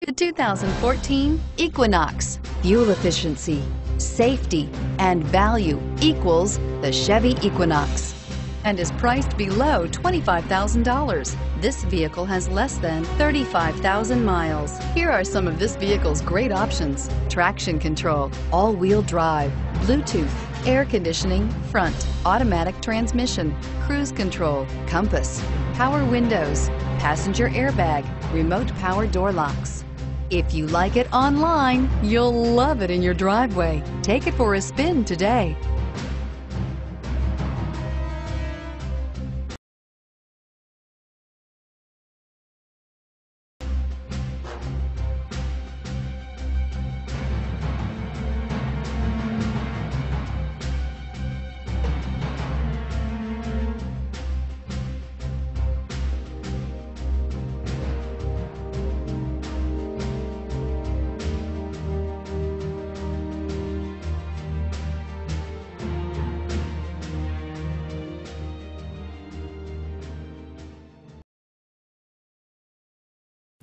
The 2014 Equinox. Fuel efficiency, safety, and value equals the Chevy Equinox and is priced below $25,000. This vehicle has less than 35,000 miles. Here are some of this vehicle's great options: traction control, all-wheel drive, Bluetooth, air conditioning, front, automatic transmission, cruise control, compass, power windows, passenger airbag, remote power door locks. If you like it online, you'll love it in your driveway. Take it for a spin today.